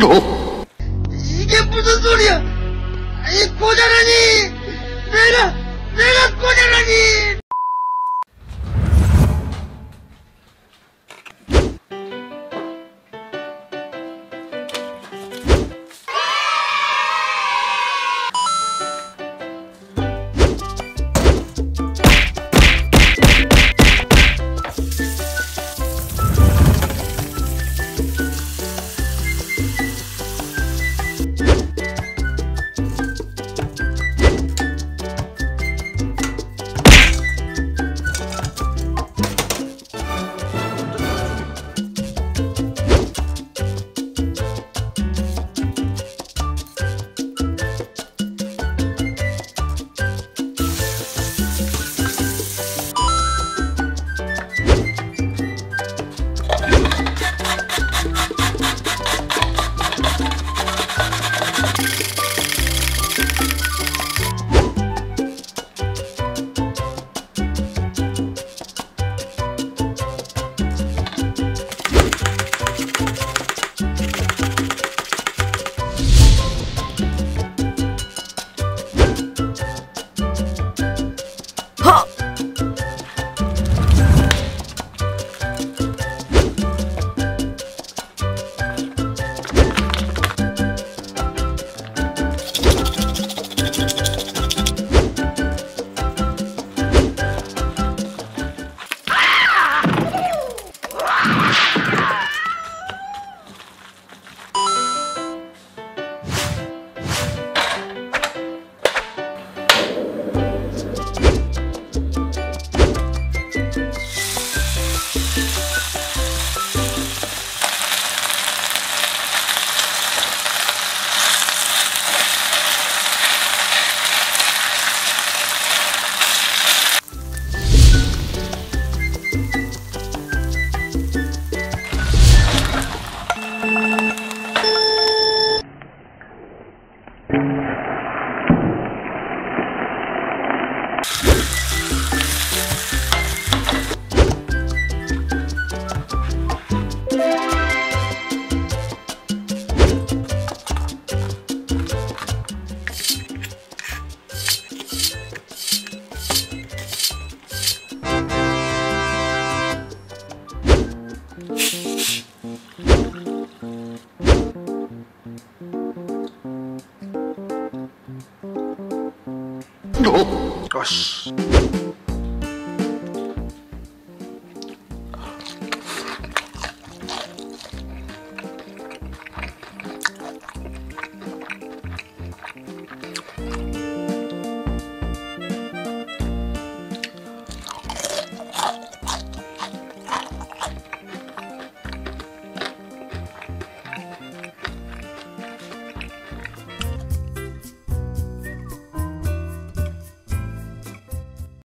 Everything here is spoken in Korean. No. 이게 무슨 소리야? 아니 고자라니 내가 고자라니. No. Gosh.